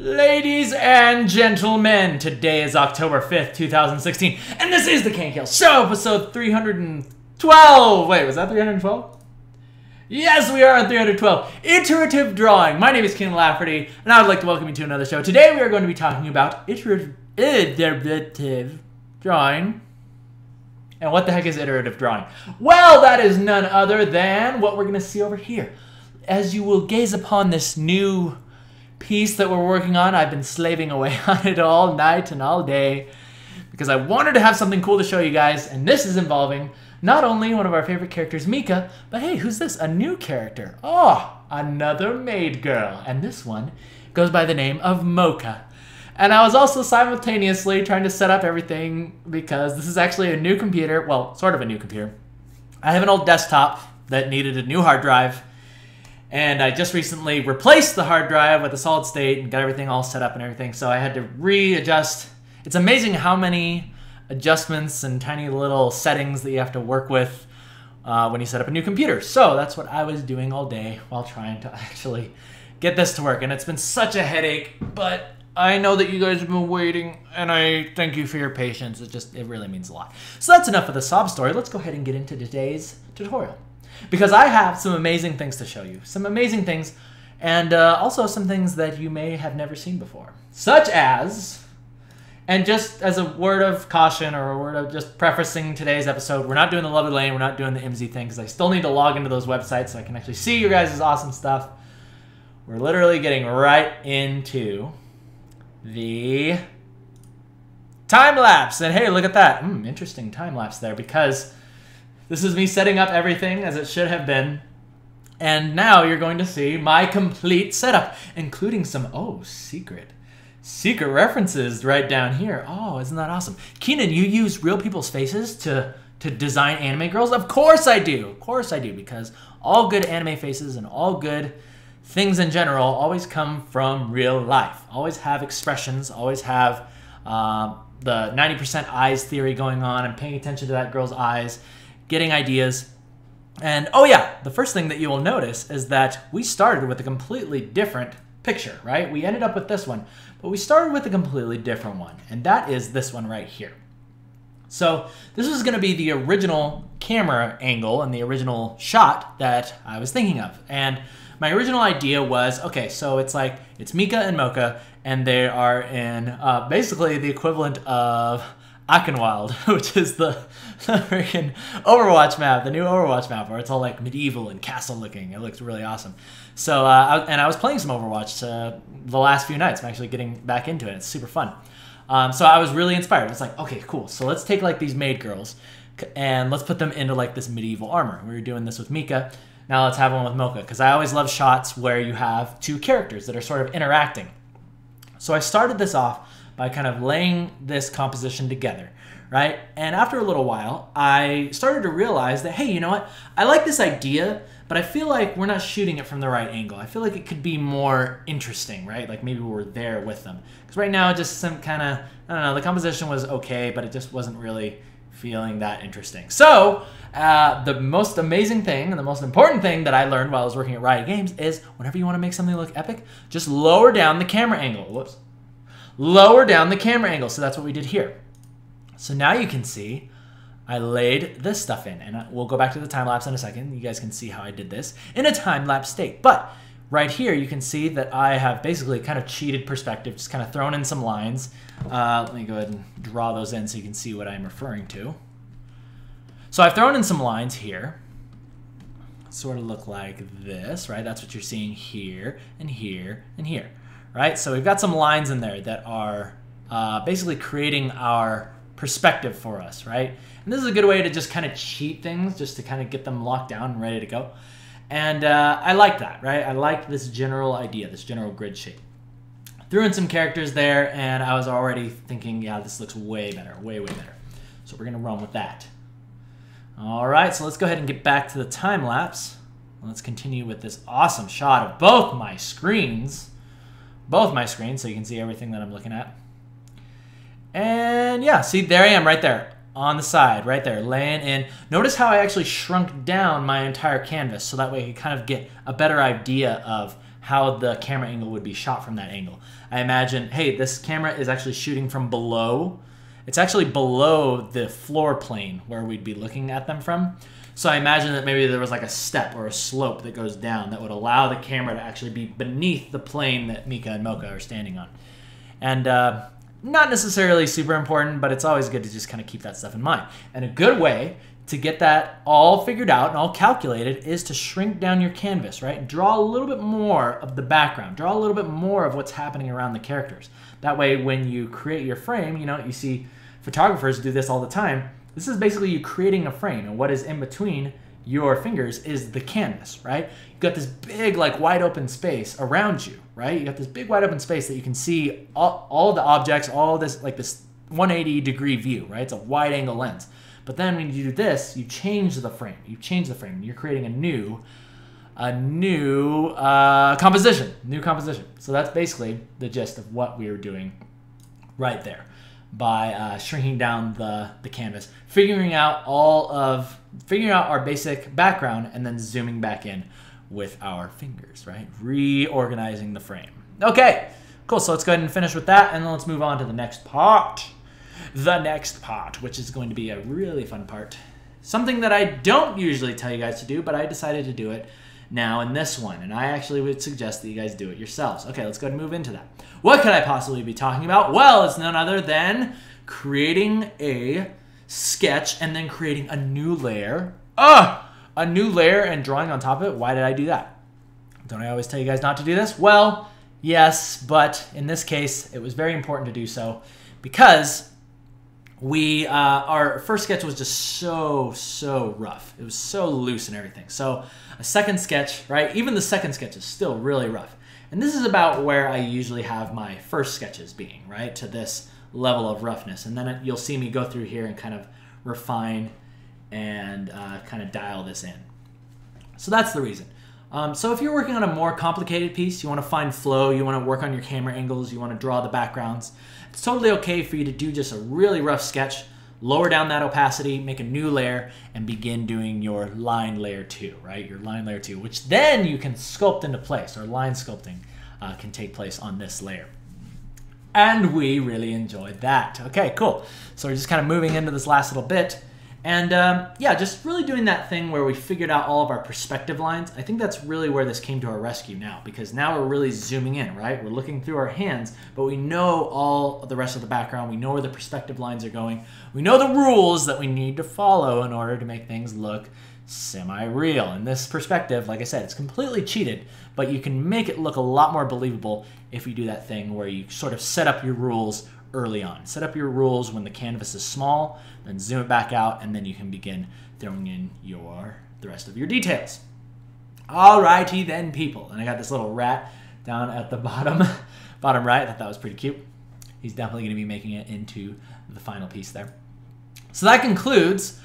Ladies and gentlemen, today is October 5th, 2016, and this is the KNKL Show, episode 312. Wait, was that 312? Yes, we are on 312. Iterative drawing. My name is Kienan Lafferty, and I would like to welcome you to another show. Today we are going to be talking about iterative drawing. And what the heck is iterative drawing? Well, that is none other than what we're going to see over here. As you will gaze upon this new piece that we're working on, I've been slaving away on it all night and all day because I wanted to have something cool to show you guys, and this is involving not only one of our favorite characters, Mika, but hey, who's this? A new character. Oh, another maid girl, and this one goes by the name of Mocha. And I was also simultaneously trying to set up everything because this is actually a new computer, well, sort of a new computer. I have an old desktop that needed a new hard drive, and I just recently replaced the hard drive with a solid state and got everything all set up and everything, so I had to readjust. It's amazing how many adjustments and tiny little settings that you have to work with when you set up a new computer. So that's what I was doing all day while trying to actually get this to work, and it's been such a headache, but I know that you guys have been waiting, and I thank you for your patience. It really means a lot. So that's enough of the sob story. Let's go ahead and get into today's tutorial, because I have some amazing things to show you. Some amazing things, and also some things that you may have never seen before. Such as, and just as a word of caution or a word of just prefacing today's episode, we're not doing the Lovely Lane, we're not doing the MZ thing, because I still need to log into those websites so I can actually see your guys' awesome stuff. We're literally getting right into the time-lapse. And hey, look at that. Interesting time-lapse there, because this is me setting up everything as it should have been. And now you're going to see my complete setup, including some, oh, secret references right down here. Oh, isn't that awesome? Kienan, you use real people's faces to design anime girls? Of course I do. Of course I do, because all good anime faces and all good things in general always come from real life. Always have expressions, always have the 90% eyes theory going on, and paying attention to that girl's eyes, getting ideas. And oh yeah, the first thing that you will notice is that we started with a completely different picture, right? We ended up with this one, but we started with a completely different one, and that is this one right here. So this is gonna be the original camera angle and the original shot that I was thinking of. And my original idea was, okay, so it's like, it's Mika and Mocha, and they are in basically the equivalent of Akinwald, which is the freaking Overwatch map, the new Overwatch map, where it's all like medieval and castle looking. It looks really awesome. So, and I was playing some Overwatch the last few nights. I'm actually getting back into it. It's super fun. So I was really inspired. It's like, okay, cool. So let's take like these maid girls and let's put them into like this medieval armor. We were doing this with Mika. Now let's have one with Mocha, because I always love shots where you have two characters that are sort of interacting. So I started this off by kind of laying this composition together, right? And after a little while, I started to realize that, hey, you know what? I like this idea, but I feel like we're not shooting it from the right angle. I feel like it could be more interesting, right? Like maybe we're there with them. Because right now, just some kind of, I don't know, the composition was okay, but it just wasn't really feeling that interesting. So the most amazing thing and the most important thing that I learned while I was working at Riot Games is whenever you want to make something look epic, just lower down the camera angle. Whoops. Lower down the camera angle. So that's what we did here. So now you can see I laid this stuff in, and we'll go back to the time lapse in a second. You guys can see how I did this in a time lapse state. But right here, you can see that I have basically kind of cheated perspective, just kind of thrown in some lines. Let me go ahead and draw those in so you can see what I'm referring to. So I've thrown in some lines here. Sort of look like this, right? That's what you're seeing here and here and here. Right? So we've got some lines in there that are basically creating our perspective for us, right? And this is a good way to just kind of cheat things, just to kind of get them locked down and ready to go. And I like that, right? I like this general idea, this general grid shape. Threw in some characters there, and I was already thinking, yeah, this looks way better, way, way better. So we're going to run with that. All right, so let's go ahead and get back to the time lapse. Let's continue with this awesome shot of both my screens. So you can see everything that I'm looking at. And yeah, see, there I am right there on the side, right there, laying in. Notice how I actually shrunk down my entire canvas so that way I could kind of get a better idea of how the camera angle would be shot from that angle. I imagine, hey, this camera is actually shooting from below. It's actually below the floor plane where we'd be looking at them from. So I imagine that maybe there was like a step or a slope that goes down that would allow the camera to actually be beneath the plane that Mika and Mocha are standing on. And not necessarily super important, but it's always good to just kind of keep that stuff in mind. And a good way to get that all figured out and all calculated is to shrink down your canvas, right? Draw a little bit more of the background. Draw a little bit more of what's happening around the characters. That way, when you create your frame, you know, you see photographers do this all the time. This is basically you creating a frame, and what is in between your fingers is the canvas, right? You've got this big, like, wide open space around you, right? You got this big, wide open space that you can see all the objects, all this, like, this 180-degree view, right? It's a wide-angle lens. But then when you do this, you change the frame. You change the frame. You're creating a new composition. New composition. So that's basically the gist of what we were doing right there by shrinking down the canvas, figuring out our basic background, and then zooming back in with our fingers, right? Reorganizing the frame. Okay, cool. So let's go ahead and finish with that, and then let's move on to the next part. The next part, which is going to be a really fun part. Something that I don't usually tell you guys to do, but I decided to do it now in this one. And I actually would suggest that you guys do it yourselves. Okay, let's go ahead and move into that. What could I possibly be talking about? Well, it's none other than creating a sketch and then creating a new layer. A new layer and drawing on top of it. Why did I do that? Don't I always tell you guys not to do this? Well, yes, but in this case, it was very important to do so because we our first sketch was just so rough. It was so loose and everything. So a second sketch, right? Even the second sketch is still really rough. And this is about where I usually have my first sketches being, right? To this level of roughness. And then you'll see me go through here and kind of refine and kind of dial this in. So that's the reason. So if you're working on a more complicated piece, you want to find flow, you want to work on your camera angles, you want to draw the backgrounds, it's totally okay for you to do just a really rough sketch, lower down that opacity, make a new layer, and begin doing your line layer 2, right? Your line layer 2, which then you can sculpt into place, or line sculpting can take place on this layer. And we really enjoyed that. Okay, cool. So we're just kind of moving into this last little bit. And yeah, just really doing that thing where we figured out all of our perspective lines. I think that's really where this came to our rescue now, because now we're really zooming in, right? We're looking through our hands, but we know all of the rest of the background. We know where the perspective lines are going. We know the rules that we need to follow in order to make things look semi-real. And this perspective, like I said, it's completely cheated, but you can make it look a lot more believable if you do that thing where you sort of set up your rules early on. Set up your rules when the canvas is small, then zoom it back out, and then you can begin throwing in the rest of your details. Alrighty then, people. And I got this little rat down at the bottom, bottom right. I thought that was pretty cute. He's definitely going to be making it into the final piece there. So that concludes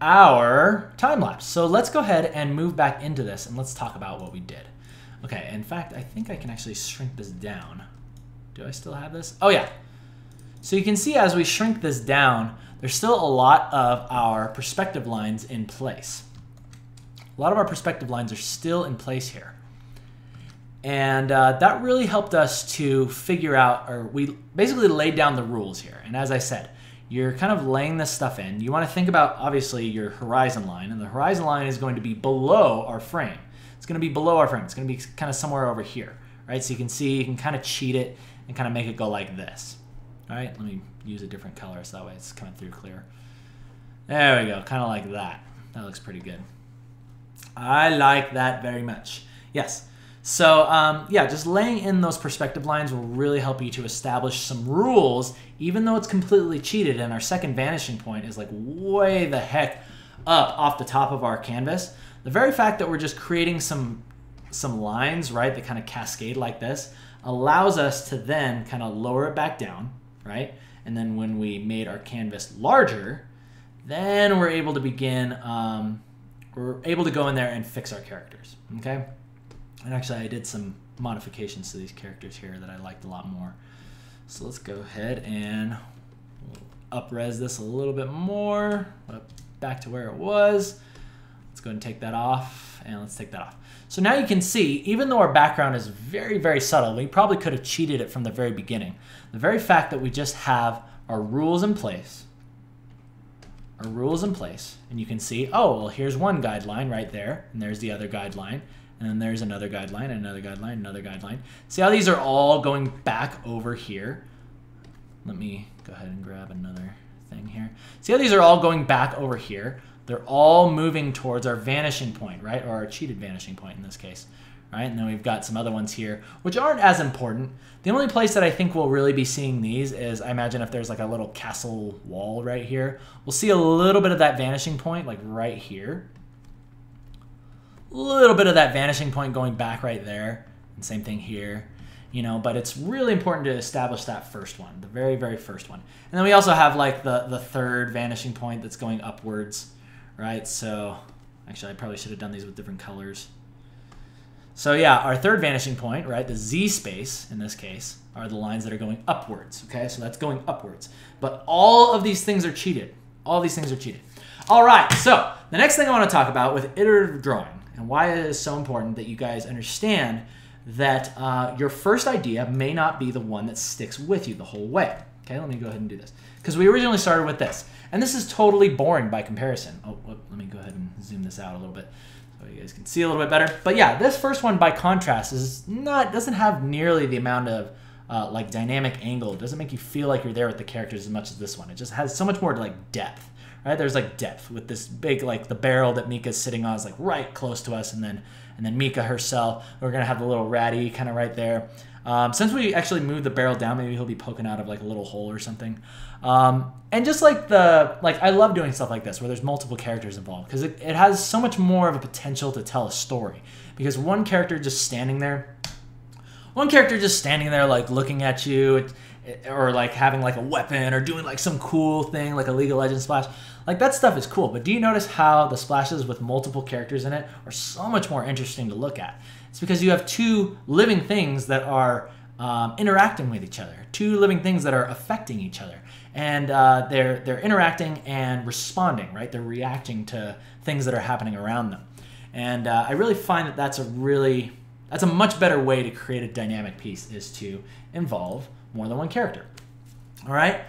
our time lapse. So let's go ahead and move back into this, and let's talk about what we did. Okay, in fact, I think I can actually shrink this down. Do I still have this? Oh yeah. So you can see as we shrink this down, there's still a lot of our perspective lines in place. A lot of our perspective lines are still in place here. And that really helped us to figure out, or we basically laid down the rules here. And as I said, you're kind of laying this stuff in. You want to think about, obviously, your horizon line. And the horizon line is going to be below our frame. It's going to be below our frame. It's going to be kind of somewhere over here, right? So you can see, you can kind of cheat it and kind of make it go like this. All right, let me use a different color so that way it's coming through clear. There we go, kind of like that. That looks pretty good. I like that very much. Yes, so yeah, just laying in those perspective lines will really help you to establish some rules, even though it's completely cheated and our second vanishing point is like way the heck up off the top of our canvas. The very fact that we're just creating some lines, right, that kind of cascade like this, allows us to then kind of lower it back down, right? And then when we made our canvas larger, then we're able to begin, we're able to go in there and fix our characters, okay? And actually I did some modifications to these characters here that I liked a lot more. So let's go ahead and up-res this a little bit more, back to where it was. Let's go ahead and take that off and let's take that off. So now you can see, even though our background is very, very subtle, we probably could have cheated it from the very beginning. The very fact that we just have our rules in place, and you can see, oh, well, here's one guideline right there, and there's the other guideline, and then there's another guideline, another guideline, another guideline. See how these are all going back over here? Let me go ahead and grab another thing here. See how these are all going back over here? They're all moving towards our vanishing point, right? Or our cheated vanishing point in this case, right? And then we've got some other ones here, which aren't as important. The only place that I think we'll really be seeing these is, I imagine if there's like a little castle wall right here, we'll see a little bit of that vanishing point, like right here. A little bit of that vanishing point going back right there. And same thing here. You know, but it's really important to establish that first one, the very, very first one. And then we also have like the third vanishing point that's going upwards, right? So actually, I probably should have done these with different colors. So yeah, our third vanishing point, right? The Z space in this case are the lines that are going upwards, okay? So that's going upwards. But all of these things are cheated. All these things are cheated. All right, so the next thing I want to talk about with iterative drawing and why it is so important that you guys understand that your first idea may not be the one that sticks with you the whole way. Okay, let me go ahead and do this. Because we originally started with this. And this is totally boring by comparison. Oh, let me go ahead and zoom this out a little bit so you guys can see a little bit better. But yeah, this first one by contrast is not, doesn't have nearly the amount of like dynamic angle. It doesn't make you feel like you're there with the characters as much as this one. It just has so much more like depth, right? There's like depth with this big, like the barrel that Mika's sitting on is like right close to us. And then Mika herself, we're gonna have the little ratty kind of right there. Since we actually moved the barrel down, maybe he'll be poking out of like a little hole or something. And just like I love doing stuff like this where there's multiple characters involved because it has so much more of a potential to tell a story. Because one character just standing there like looking at you, or like having like a weapon or doing like some cool thing like a League of Legends splash. Like that stuff is cool, but do you notice how the splashes with multiple characters in it are so much more interesting to look at? It's because you have two living things that are interacting with each other, two living things that are affecting each other. And they're interacting and responding, right? They're reacting to things that are happening around them. And I really find that that's a much better way to create a dynamic piece is to involve more than one character, all right?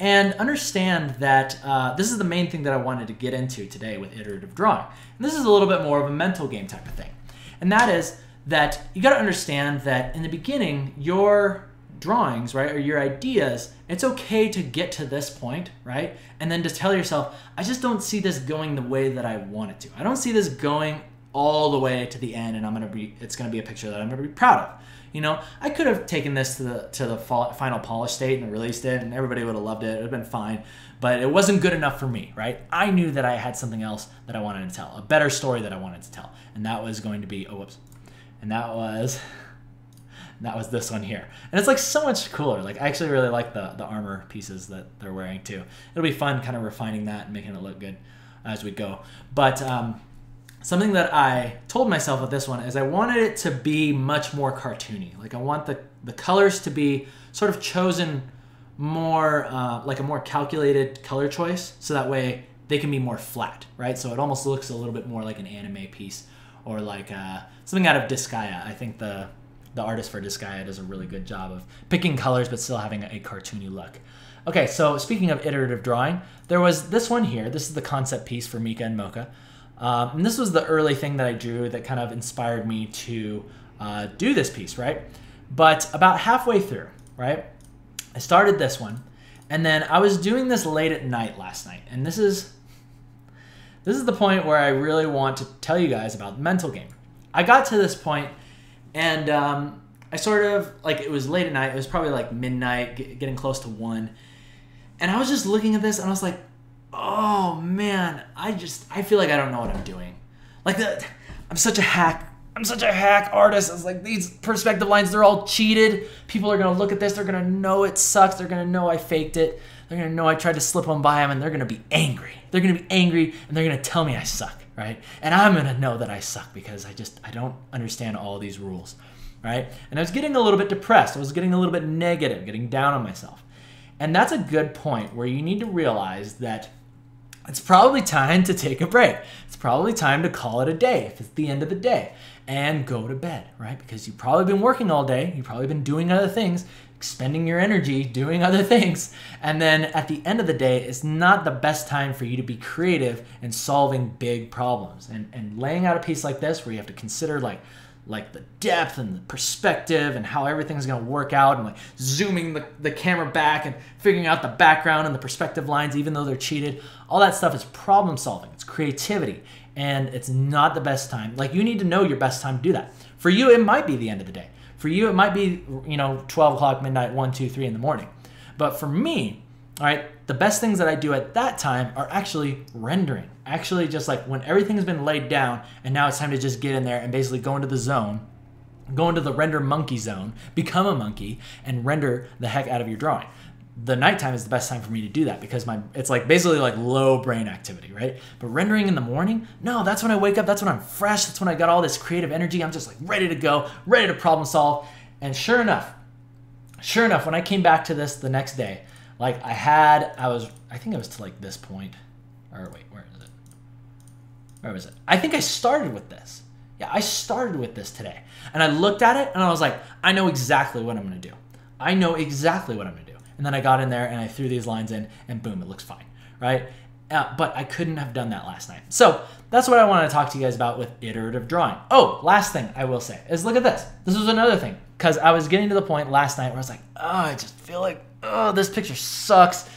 And understand that this is the main thing that I wanted to get into today with iterative drawing. And this is a little bit more of a mental game type of thing. And that is that you gotta understand that in the beginning, your drawings, right, or your ideas, it's okay to get to this point, right? And then to tell yourself, I just don't see this going the way that I want it to. I don't see this going all the way to the end and it's gonna be a picture that I'm gonna be proud of. You know, I could have taken this to the final polished state and released it and everybody would have loved it. It would have been fine, but it wasn't good enough for me, right? I knew that I had something else that I wanted to tell, a better story that I wanted to tell. And that was going to be, oh, whoops. And that was this one here. And it's like so much cooler. Like I actually really like the armor pieces that they're wearing too. It'll be fun kind of refining that and making it look good as we go. But, something that I told myself with this one is I wanted it to be much more cartoony. Like I want the colors to be sort of chosen more, like a more calculated color choice. So that way they can be more flat, right? So it almost looks a little bit more like an anime piece or like something out of Disgaea. I think the artist for Disgaea does a really good job of picking colors but still having a cartoony look. Okay, so speaking of iterative drawing, there was this one here. This is the concept piece for Mika and Mocha. And this was the early thing that I drew that kind of inspired me to do this piece, right? But about halfway through, right, I started this one, and then I was doing this late at night last night. And this is the point where I really want to tell you guys about the mental game. I got to this point, and I sort of, like, it was late at night. It was probably like midnight, getting close to 1. And I was just looking at this, and I was like, oh man, I feel like I don't know what I'm doing. Like I'm such a hack. I'm such a hack artist. I was like, these perspective lines, they're all cheated. People are gonna look at this. They're gonna know it sucks. They're gonna know I faked it. They're gonna know I tried to slip them by them, and they're gonna be angry. They're gonna be angry, and they're gonna tell me I suck, right? And I'm gonna know that I suck because I don't understand all these rules, right? And I was getting a little bit depressed. I was getting a little bit negative, getting down on myself. And that's a good point where you need to realize that it's probably time to take a break. It's probably time to call it a day if it's the end of the day and go to bed, right? Because you've probably been working all day. You've probably been doing other things, expending your energy, doing other things. And then at the end of the day, it's not the best time for you to be creative and solving big problems. And laying out a piece like this where you have to consider like the depth and the perspective and how everything's gonna work out and like zooming the camera back and figuring out the background and the perspective lines even though they're cheated, all that stuff is problem solving, it's creativity, and it's not the best time. Like, you need to know your best time to do that. For you, it might be the end of the day. For you, it might be, you know, 12 o'clock, midnight, 1, 2, 3 in the morning. But for me, all right, the best things that I do at that time are actually rendering. Actually just like when everything's been laid down and now it's time to just get in there and basically go into the zone, go into the render monkey zone, become a monkey and render the heck out of your drawing. The nighttime is the best time for me to do that because it's like basically like low brain activity, right? But rendering in the morning, no, that's when I wake up, that's when I'm fresh, that's when I got all this creative energy, I'm just like ready to go, ready to problem solve. And sure enough, when I came back to this the next day, like I think I was to like this point, or wait, where is it? Where was it? I think I started with this. Yeah, I started with this today. And I looked at it and I was like, I know exactly what I'm gonna do. I know exactly what I'm gonna do. And then I got in there and I threw these lines in and boom, it looks fine, right? But I couldn't have done that last night. So that's what I wanted to talk to you guys about with iterative drawing. Oh, last thing I will say is look at this. This was another thing, because I was getting to the point last night where I was like, oh, I just feel like, oh, this picture sucks.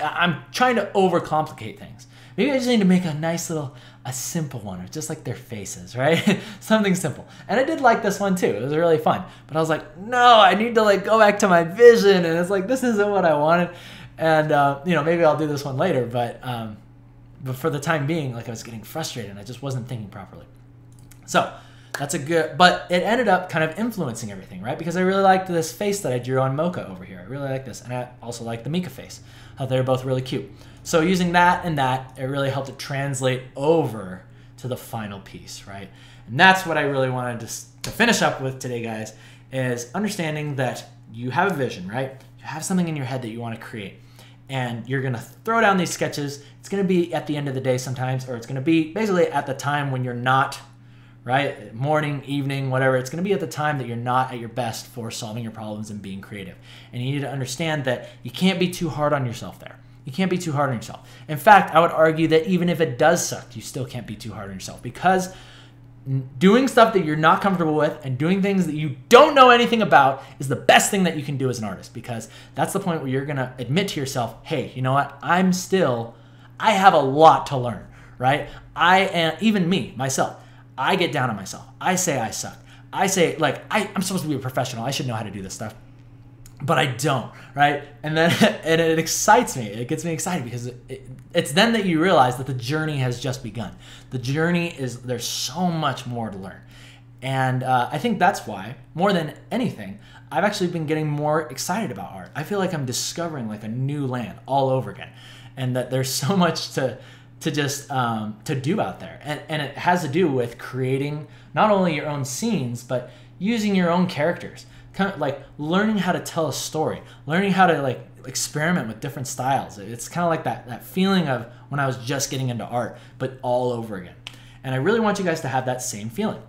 I'm trying to overcomplicate things. Maybe I just need to make a nice little, a simple one, or just like their faces, right? Something simple. And I did like this one too. It was really fun. But I was like, no, I need to like go back to my vision. And it's like, this isn't what I wanted. And you know, maybe I'll do this one later. But for the time being, like I was getting frustrated and I just wasn't thinking properly. So that's a good, but it ended up kind of influencing everything, right? Because I really liked this face that I drew on Mocha over here. I really like this. And I also like the Mika face. They're both really cute. So using that and that, it really helped it translate over to the final piece, right? And that's what I really wanted to finish up with today, guys, is understanding that you have a vision, right? You have something in your head that you want to create. And you're going to throw down these sketches. It's going to be at the end of the day sometimes, or it's going to be basically at the time when you're not, right? Morning, evening, whatever. It's going to be at the time that you're not at your best for solving your problems and being creative. And you need to understand that you can't be too hard on yourself there. You can't be too hard on yourself. In fact, I would argue that even if it does suck, you still can't be too hard on yourself, because doing stuff that you're not comfortable with and doing things that you don't know anything about is the best thing that you can do as an artist, because that's the point where you're going to admit to yourself, hey, you know what? I have a lot to learn, right? Even me, myself, I get down on myself. I say I suck. I say like, I'm supposed to be a professional. I should know how to do this stuff. But I don't, right? And it excites me. It gets me excited because it's then that you realize that the journey has just begun. The journey is, there's so much more to learn. And I think that's why, more than anything, I've actually been getting more excited about art. I feel like I'm discovering like a new land all over again, and that there's so much to do out there. And it has to do with creating not only your own scenes, but using your own characters. Kind of like learning how to tell a story, learning how to like experiment with different styles. It's kind of like that feeling of when I was just getting into art, but all over again. And I really want you guys to have that same feeling.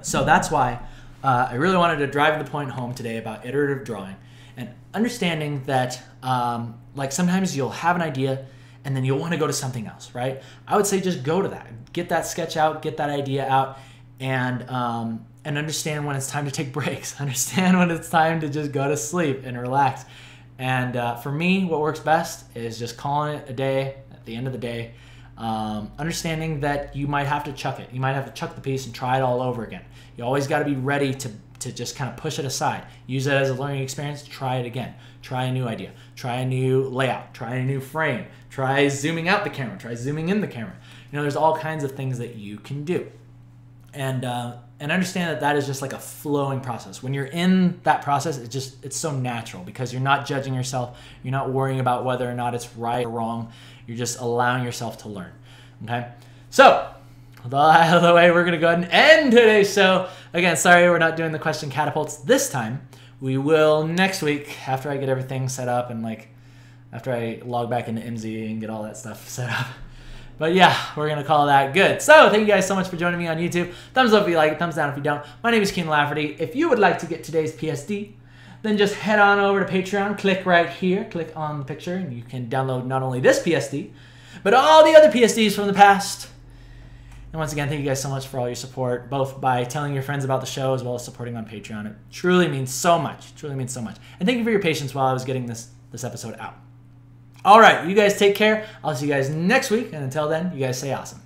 So that's why I really wanted to drive the point home today about iterative drawing and understanding that like sometimes you'll have an idea and then you'll want to go to something else, right? I would say just go to that, get that sketch out, get that idea out, and understand when it's time to take breaks. Understand when it's time to just go to sleep and relax. And for me, what works best is just calling it a day at the end of the day, understanding that you might have to chuck it. You might have to chuck the piece and try it all over again. You always gotta be ready to just kind of push it aside. Use it as a learning experience, try it again. Try a new idea, try a new layout, try a new frame, try zooming out the camera, try zooming in the camera. You know, there's all kinds of things that you can do. And understand that that is just like a flowing process. When you're in that process, it's so natural because you're not judging yourself. You're not worrying about whether or not it's right or wrong. You're just allowing yourself to learn, okay? So, by the way, we're gonna go ahead and end today's show. Again, sorry we're not doing the question catapults this time. We will next week after I get everything set up and like, after I log back into MZ and get all that stuff set up. But yeah, we're going to call that good. So thank you guys so much for joining me on YouTube. Thumbs up if you like it, thumbs down if you don't. My name is Kienan Lafferty. If you would like to get today's PSD, then just head on over to Patreon, click right here, click on the picture, and you can download not only this PSD, but all the other PSDs from the past. And once again, thank you guys so much for all your support, both by telling your friends about the show as well as supporting on Patreon. It truly means so much. It truly means so much. And thank you for your patience while I was getting this episode out. All right, you guys take care. I'll see you guys next week. And until then, you guys stay awesome.